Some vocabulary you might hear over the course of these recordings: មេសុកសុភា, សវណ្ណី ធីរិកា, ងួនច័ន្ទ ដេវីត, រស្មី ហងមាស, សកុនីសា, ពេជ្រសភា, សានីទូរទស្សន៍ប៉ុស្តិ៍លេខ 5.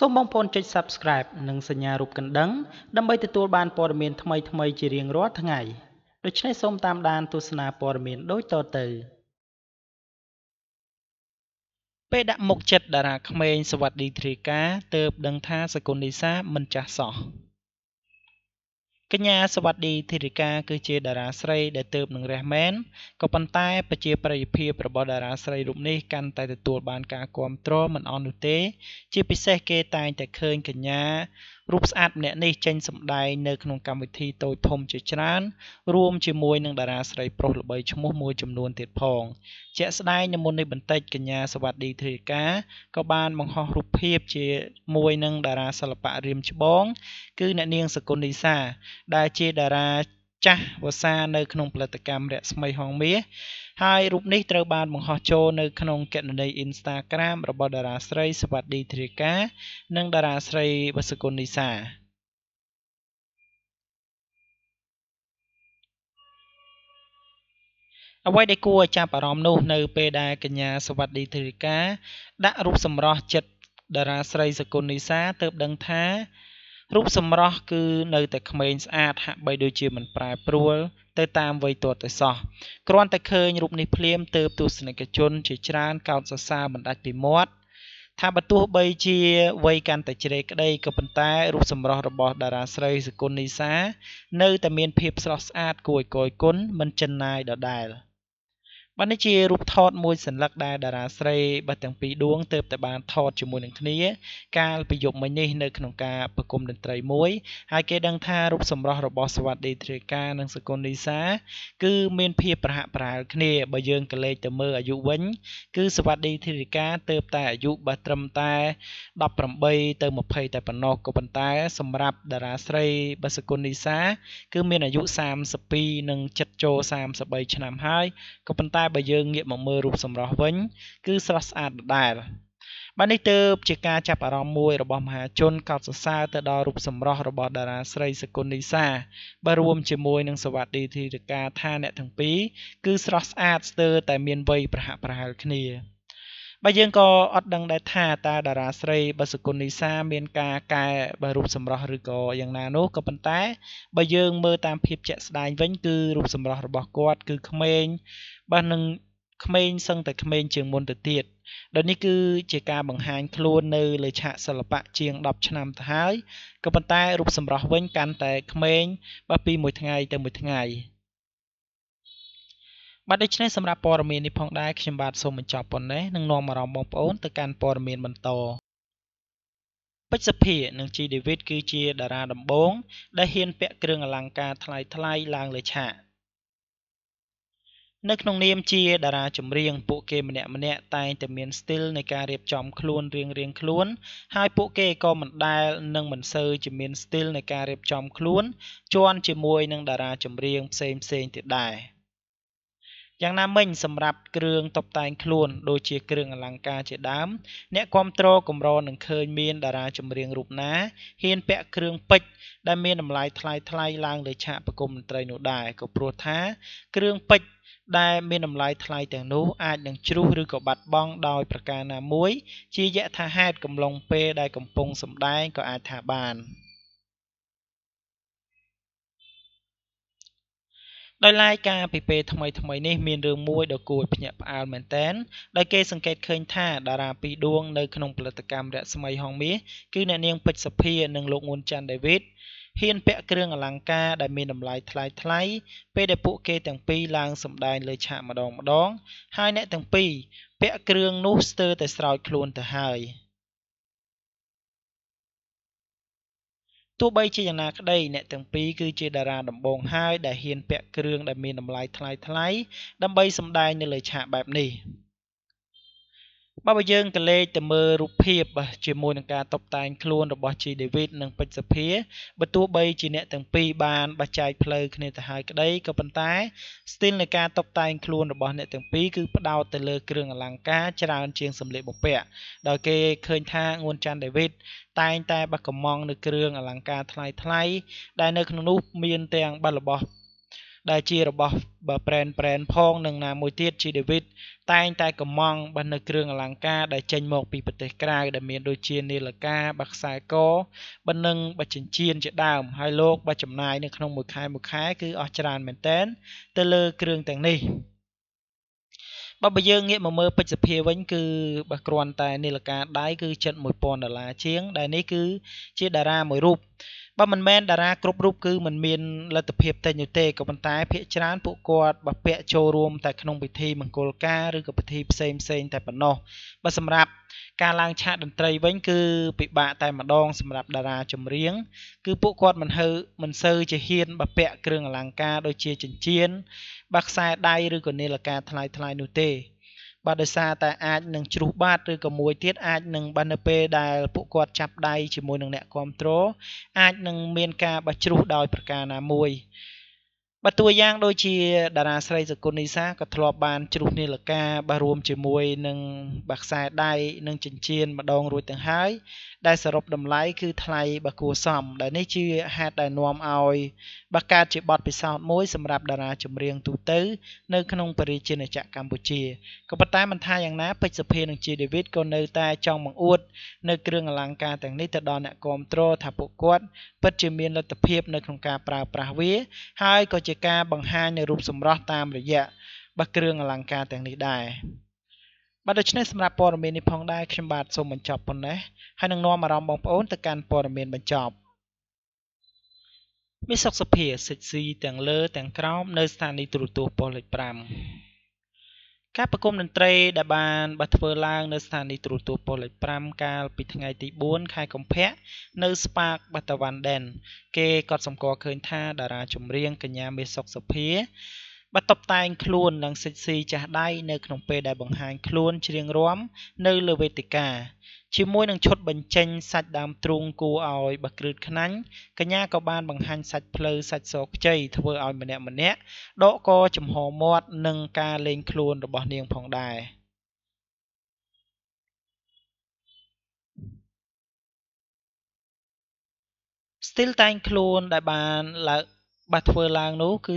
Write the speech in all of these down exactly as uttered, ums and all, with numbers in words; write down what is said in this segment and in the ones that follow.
សូម បង ប្អូន ចុច Subscribe និង សញ្ញា រូប កណ្ដឹង ដើម្បី ទទួល បាន ព័ត៌មាន ថ្មី ថ្មី ជា រៀង រាល់ ថ្ងៃ ដូច្នេះ សូម តាម ដាន ទស្សនា ព័ត៌មាន ដូច ត ទៅ ពេល ដាក់ មុខ ចិត្ត តារា ក្មេង សវណ្ណី ត្រីកា ទើប ដឹង ថា សកុនីសា មិន ចាស់ សោះ កញ្ញា សវណ្ណី ធីរិកា គឺជា តារា ស្រី ដែល ទើប នឹង រះ មែន ក៏ ប៉ុន្តែ ប្រជា ប្រិយភាព របស់ តារា ស្រី រូប នេះ កាន់ តែ ទទួល បាន ការ គាំទ្រ មិន អន់ នោះ ទេ ជា ពិសេស គេ តែង តែ ឃើញ កញ្ញា រូប ស្អាត ម្នាក់ នេះ ចេញ សម្ដែង នៅ ក្នុង កម្ម វិធី តូច ធំ ជា ច្រើន រួម ជាមួយ នឹង តារា ស្រី ប្រុស ល្បី ឈ្មោះ មួយ ចំនួន ទៀត ផង ជាក់ ស្ដែង នៅ មុន នេះ បន្តិច កញ្ញា សវណ្ណី ធីរិកា ក៏ បាន បង្ហោះ រូប ភាព ជា មួយ នឹង តារា សិល្បៈ រៀម ច្បង គឺ អ្នក នាង សកុនីសា ដែល ជា តារា ចាស់ វសា នៅ ក្នុង ផលិតកម្ម រស្មី ហងមាស ហើយ រូប នេះ ត្រូវ បាន បង្ហោះ ចូល នៅ ក្នុង កេណនី Instagram របស់ តារា ស្រី សវណ្ណី ធីរិកា និង តារា ស្រី សកុនីសា អ្វីដែលគួរឲ្យចាប់អារម្មណ៍ នោះ នៅ ពេល ដែល កញ្ញា សវណ្ណី ធីរិកា ដាក់ រូប សម្រស់ ចិត្ត តារា ស្រី សកុនីសា ទើប ដឹង ថា រូប សម្រស់ គឺ នៅ តែ ក្មេង ស្អាត ហាក់ បី ដូច ជា មិន ប្រែ ព្រួល ទៅ តាម វ័យ ទាល់ តែ សោះ គ្រាន់ តែ ឃើញ រូប នេះ ភ្លាម ទើប ទស្សនិកជន ជា ច្រើន កោត សរសើរ មិន ដាច់ ពី មាត់ ថា បើ ទោះ បី ជា វ័យ កាន់ តែ ជ្រេក ក្ដី ក៏ ប៉ុន្តែ រូប សម្រស់ របស់ តារា ស្រី សកុនីសា នៅ តែ មាន ភាព ស្រស់ ស្អាត គួរ ឲ្យ គយគន់ មិន ចិនណាយ ដ ដែល បាន នេះ ជា រូប ថត មួយ សន្លឹក ដែល តារា ស្រី បាត់ ទាំង ពីរ ដួង ទើប តែ បាន ថត ជាមួយ នឹង គ្នា កាល ពី យប់ មិញ នេះ នៅ ក្នុង ការ ប្រគំ តន្ត្រី មួយ ហើយ គេ ដឹង ថា រូប សម្រស់ របស់ សវណ្ណី ធីរិកា និង សកុនីសា គឺ មាន ភាព ប្រហាក់ ប្រហែល គ្នា បើ យើង កលេច ទៅ មើល អាយុ វិញ គឺ សវណ្ណី ធីរិកា ទើប តែ អាយុ បើ ត្រឹម តែ ដប់ប្រាំបី ទៅ ម្ភៃ តែ ប៉ុណ្ណោះ ក៏ ប៉ុន្តែ សម្រាប់ តារា ស្រី របស់ សកុនីសា គឺ មាន អាយុ សាមសិបពីរ និង ជិត ចូល សាមសិបបី ឆ្នាំ ហើយ ក៏ ប៉ុន្តែ បើ យើង ងាក មក មើល រូប សម្រស់ វិញ គឺ ស្រស់ ស្អាត ដ ដែល បាន នេះ ទើប ជា ការ ចាប់ អារម្មណ៍ មួយ របស់ មហាជន កោត សរសើរ ទៅ ដល់ រូប សម្រស់ របស់ តារា ស្រី សកុនីសា បើ រួម ជាមួយ នឹង សវណ្ណី ធីរិកា ថា អ្នក ទាំង ពីរ គឺ ស្រស់ ស្អាត ស្ទើរ តែ មាន វ័យ ប្រហាក់ ប្រហែល គ្នា បើ យើង ក៏ អត់ ដឹង ដែរ ថា តើ តារា ស្រី របស់ សកុនីសា មាន ការ កែ បើ រូប សម្រស់ ឬ ក៏ យ៉ាង ណា នោះ ក៏ ប៉ុន្តែ បើ យើង មើល តាម ភាព ជាក់ ស្ដែង វិញ គឺ រូប សម្រស់ របស់ គាត់ គឺ ក្មេង បាទ នឹង ក្មេង សឹង តែ ក្មេង ជាង មុន ទៅ ទៀត ដល់ នេះ គឺ ជា ការ បង្ហាញ ខ្លួន នៅ លើ ឆាក សិល្បៈ ជាង ដប់ ឆ្នាំ ទៅ ហើយ ក៏ ប៉ុន្តែ រូប សម្រស់ វិញ កាន់ តែ ក្មេង បាទ ពី មួយ ថ្ងៃ ទៅ មួយ ថ្ងៃ បាទ ដូច្នេះ សម្រាប់ ព័ត៌មាន នេះ ផង ដែរ ខ្ញុំ បាទ សូម បញ្ចប់ ប៉ុណ្ណេះ នឹង នាំ អារម្មណ៍ បង ប្អូន ទៅ កាន់ ព័ត៌មាន បន្ត ពេជ្រសភា និង ជី ដេវីត គឺជា តារា ដំបូង ដែល ហ៊ាន ពាក់ គ្រឿង អលង្ការ ថ្លៃៗ ឡើង លើ ឆាក នៅ ក្នុង នាម ជា តារា ចម្រៀង ពួក គេ ម្នាក់ ម្នាក់ តែង តែ មាន ស្ទីល នៃ ការ រៀប ចំ ខ្លួន រៀង រៀង ខ្លួន ហើយ ពួក គេ ក៏ មិន ដែល នឹង មិន សូវ ជា មាន ស្ទីល នៃ ការ រៀប ចំ ខ្លួន ជន់ ជាមួយ នឹង តារា ចម្រៀង ផ្សេង ផ្សេង ទៀត ដែរ យ៉ាង ណា មិញ សម្រាប់ គ្រឿង តុបតែង ខ្លួន ដូច ជា គ្រឿង អលង្ការ ជា ដើម អ្នក គាំទ្រ គម្រោង នឹង ឃើញ មាន តារា ចម្រៀង រូប ណា ហ៊ាន ពាក់ គ្រឿង ពេជ្រ ដែល មាន តម្លៃ ថ្លៃៗ ឡើង លើ ឆាក ប្រគំ តន្ត្រី នោះ ដែរ ក៏ ព្រោះ ថា គ្រឿង ពេជ្រ ដែល មាន តម្លៃ ថ្លៃ ទាំង នោះ អាច នឹង ជ្រុះ ឬ ក៏ បាត់ បង់ ដោយ ប្រការ ណា មួយ ជា យថា ហេតុ កំឡុង ពេល ដែល កំពុង សម្ដែង ក៏ អាច ថា បាន ដោយឡែកការពីពេលថ្មីៗ នេះ មាន រឿងមួយ ដ៏ គួរ ភ្ញាក់ផ្អើល មែនទែន ដែល គេ សង្កេត ឃើញ ថា តារា ពីរ ដួង នៅ ក្នុង ផលិតកម្ម រស្មី ហងមាស គឺ អ្នក នាង ពេជ្រសភា និង លោក ងួនច័ន្ទ ដេវីត ហ៊ាន ពាក់ គ្រឿង អលង្ការ ដែល មាន តម្លៃ ថ្លៃៗ ពេល ដែល ពួក គេ ទាំង ពីរ ឡើង សម្ដែង លើ ឆាក ម្ដងៗ ហើយ អ្នក ទាំង ពីរ ពាក់ គ្រឿង នោះ ស្ទើរ តែ ស្រោច ខ្លួន ទៅ ហើយ ទោះបីជាយ៉ាងណាក្តី អ្នក ទាំង ពីរ គឺជា តារា ដំបូង ហើយ ដែល ហ៊ាន ពាក់ គ្រឿង ដែល មាន តម្លៃ ថ្លៃៗ ដើម្បី សម្ដែង នៅ លើ ឆាក បែប នេះ បើ យើង កលេច ទៅ មើល រូប ភាព ជាមួយ នឹង ការ តុបតែង ខ្លួន របស់ ជី ដេវីត និង ពេជ្រសភា បើ ទោះ បី ជា អ្នក ទាំង ពីរ បាន បច្ចេក ផ្លូវ គ្នា ទៅ ហើយ ក្តី ក៏ ប៉ុន្តែ ស្ទីល នៃ ការ តុបតែង ខ្លួន របស់ អ្នក ទាំង ពីរ គឺ ផ្ដោត ទៅ លើ គ្រឿង អលង្ការ ច្រើន ជាង សម្លៀក បំពាក់ ដោយ គេ ឃើញ ថា ងួនច័ន្ទ ដេវីត តែ ង តែ បាក់ កំង នៅ គ្រឿង អលង្ការ ថ្លៃៗ ដែល នៅ ក្នុង នោះ មាន ទាំង បាត់ របស់ ដែល ជា របស់ brand brand ផង និង ណា មួយ ទៀត ជា David តែង តែ កម្មង់ របស់ នៅ គ្រឿង អលង្ការ ដែល ចេញ មក ពី ប្រទេស ក្រៅ ដែល មាន ដូច ជា នាឡិកា បាក់ ខ្សែ ក បណ្ដឹង បាក់ ចិញ្ចៀន ជា ដើម ហើយ លោក បាក់ ចំណាយ នៅ ក្នុង មួយ ខែ មួយ ខែ គឺ អស់ ច្រើន មែនតើ ទៅ លើ គ្រឿង ទាំង នេះ បើបើយើងងាកមកមើលពេជ្រភីវិញគឺ ការឡើងឆាកតន្ត្រីវិញគឺពិបាកតែម្ដងសម្រាប់តារាចម្រៀងគឺពួកគាត់មិនហើមិនសូវជាហ៊ានបពាក់គ្រឿងអលង្ការដូចជាចិញ្ចៀនបាក់ខ្សែដៃឬក៏នាឡិកាថ្លៃថ្លៃនោះទេ បាទទួយ៉ាងដូចជាតារាស្រីសកុននីសាក៏ធ្លាប់បានជ្រុះនាឡិកា ការបង្ហាញនៅរូបសម្រស់តាមរយៈ ការប្រគំតន្ត្រីដែលបានធ្វើឡើងនៅស្ថានីយទូរទស្សន៍ប៉ុស្តិ៍លេខ 5 កាលពីថ្ងៃទី បួន ខែកុម្ភៈ នៅ Spark Batavanden គេក៏សម្គាល់ឃើញថាតារាចម្រៀងកញ្ញាមេសុកសុភា បាទតបតែងខ្លួននឹងសិចស៊ីចាស់ដៃនៅក្នុងពេលដែលបង្ហាញខ្លួនច្រៀងរាំនៅលើវេទិកាជាមួយនឹងឈុតបញ្ចេញសាច់ដើមទ្រូងគួរឲ្យបក្រើតខ្នាញ់កញ្ញាក៏បានបង្ហាញសាច់ភ្លឺសាច់សខ្ចីធ្វើឲ្យម្នាក់ម្នាក់ដកក៏ចំហមាត់នឹងការលេងខ្លួនរបស់នាងផងដែរ Still តែងខ្លួនដែលបាន ដែលបានទស្សនានាទីនោះគឺ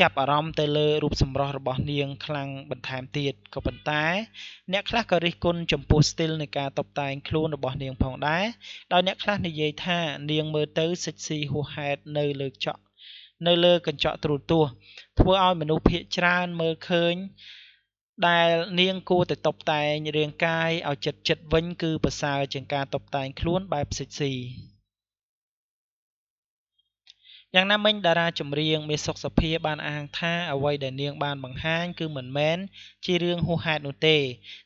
ចាប់អារម្មណ៍ទៅលើរូបសម្រស់របស់នាងខ្លាំងបន្ថែមទៀតក៏ប៉ុន្តែអ្នកខ្លះក៏រិះគន់ចំពោះស្ទីលនៃការតុបតែងខ្លួនរបស់នាងផងដែរដោយអ្នកខ្លះនិយាយថានាងមើលទៅសិចស៊ីហួសហេតុនៅលើចកនៅលើកញ្ចក់ទ្រូងទស្សន៍ធ្វើឲ្យមនុស្សភាគច្រើនមើលឃើញដែលនាងគួរតែតុបតែងរាងកាយឲ្យជិតជិតវិញគឺប្រសើរជាងការតុបតែងខ្លួនបែបសិចស៊ី យ៉ាងណាមិញតារាចម្រៀងមេសុកសុភាបានអះអាងថាអ្វីដែលនាងបានបង្ហាញគឺមិនមែនជារឿងហួសហេតុនោះទេ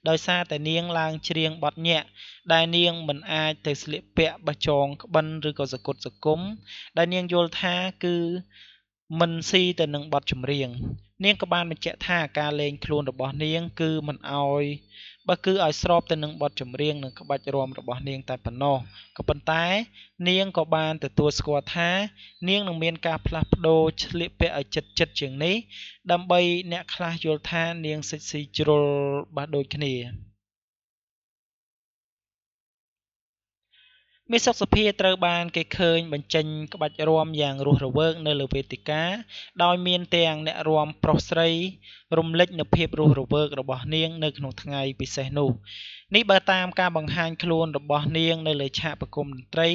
ដោយសារតែនាងឡើងច្រៀងបទញាក់ដែលនាងមិនអាចទៅស្លៀកពាក់បញ្ចងក្បិនឬក៏សកុតសកុំដែលនាងយល់ថាគឺមិនឲ្យ បើគឺឲ្យស្របទៅនឹងបទចម្រៀងនិងក្បាច់រួមរបស់នាងតែប៉ុណ្ណោះក៏ប៉ុន្តែនាងក៏បានទទួលស្គាល់ថានាងនឹងមានការផ្លាស់ប្ដូរឆ្លៀកពាក់ឲ្យចិត្តចិត្តជាងនេះដើម្បីអ្នកខ្លះយល់ថានាងសិចស៊ីជ្រុលបះដូចគ្នា មេសុកសុភាត្រូវបានគេឃើញបញ្ចេញក្បាច់រំយ៉ាងរស់រវើកនៅលើវេទិកាដោយមានទាំងអ្នករាំប្រុសស្រីរំលេចនៅភាពរស់រវើករបស់នាងនៅក្នុងថ្ងៃពិសេសនោះនេះបើតាមការបង្ហាញខ្លួនរបស់នាងនៅលើឆាកប្រគំតន្ត្រី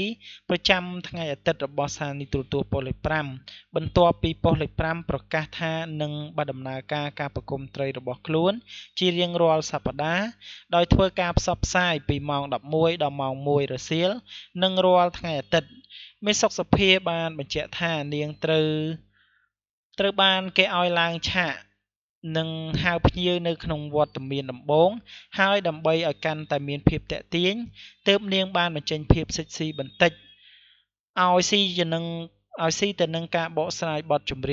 ប្រចាំថ្ងៃអាទិត្យរបស់សានីទូរទស្សន៍ប៉ុស្តិ៍លេខ 5 បន្ទាប់ពីប៉ុស្តិ៍លេខ 5ប្រកាសថានឹងបដិដំណើរការការប្រគំតន្ត្រីរបស់ខ្លួនជារៀងរាល់សប្តាហ៍ដោយធ្វើការផ្សព្វផ្សាយពីម៉ោង ដប់មួយ ដល់ម៉ោង មួយ រសៀល នឹងរាល់ថ្ងៃអាទិត្យមេសុកសុភាបានបញ្ជាក់ថានាងត្រូវ ឲ្យស៊ីទៅនឹងការបកស្រាយបទចម្រៀងដែលនាងច្រៀងបាននៅពេលនេះ បាទ ដោយសារតែនាងបានបង្ហាញខ្លួនជានាងរាំនៅក្នុងវត្តមានរបស់នាង ហើយក៏ជាការបង្ហាញនៅរូបសម្រស់របស់នាងដែលបានបង្ហាញទៅលើវេទិកា ដោយមានទាំងអ្នករាំប្រុសស្រីរំលេចនៅភាពរស់រវើករបស់នាងនៅក្នុងថ្ងៃពិសេសនោះនេះបើតាមការបង្ហាញខ្លួនរបស់នាងនៅលើឆាកប្រគំតន្ត្រីប្រចាំថ្ងៃអាទិត្យរបស់សានីទូរទស្សន៍ប៉ុស្តិ៍លេខ 5 បន្ទាប់ពីប៉ុស្តិ៍លេខ 5ប្រកាសថានឹងបដិដំណើរការការប្រគំតន្ត្រីរបស់ខ្លួនជារៀងរាល់សប្តាហ៍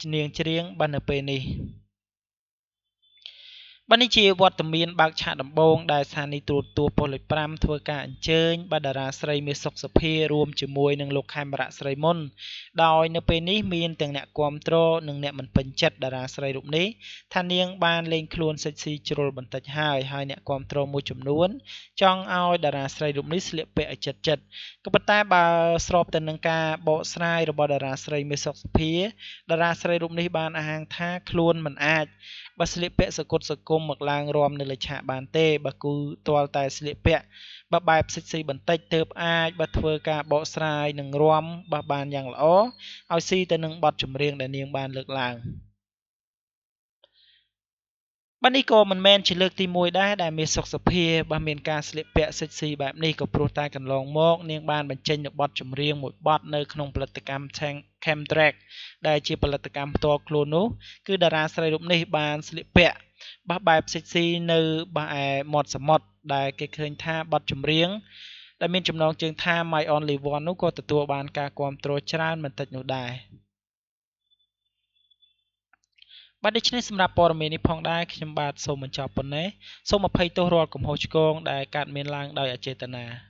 ដោយធ្វើការផ្សព្វផ្សាយពីម៉ោង ដប់មួយ ដល់ម៉ោង មួយ រសៀល និងរាល់ថ្ងៃអាទិត្យមេសុកសុភាបានបញ្ជាក់ថានាងត្រូវ បាននេះជាវត្តមានបាក់ឆាកដំបងដែលសានីទូរទស្សន៍ពលិប្រាំធ្វើការអញ្ជើញបដរាស្រីមេសុខសុភារួមជាមួយនឹងលោកខេមរៈស្រីមុនដោយនៅពេលនេះមានទាំងអ្នកគាំទ្រនិងអ្នកមិនពេញចិត្តតារាស្រីរូបនេះថានាងបានលេងខ្លួនសិចស៊ីជ្រុលបន្តិចហើយហើយអ្នកគាំទ្រមួយចំនួនចង់ឲ្យតារាស្រីរូបនេះស្លៀកពាក់អចិតចិតក៏ប៉ុន្តែបើស្របទៅនឹងការបកស្រាយរបស់តារាស្រីមេសុខសុភាតារាស្រីរូបនេះបានអះអាងថាខ្លួនមិនអាច បើសិលិពៈសកុតសកុមមកឡើងរមនៅលិឆាបានទេបើគូទាល់តែសិលិពៈបបែបសិចសីបន្តិចទើបអាចបើធ្វើការបកស្រាយនឹងរមបបានយ៉ាងល្អឲ្យស៊ីទៅនឹងបទចម្រៀងដែលនាងបានលើកឡើង បាននេះក៏មិនមែនជាលើកទី Chemtrack ដែលជាផលិតកម្មឆាំង My Only One នោះ បាទដូច្នេះសម្រាប់ព័ត៌មាននេះផងដែរខ្ញុំបាទសូមបញ្ចប់ប៉ុណ្ណេះសូមអភ័យទោសរាល់កំហុសឆ្គងដែលកើតមានឡើងដោយអចេតនា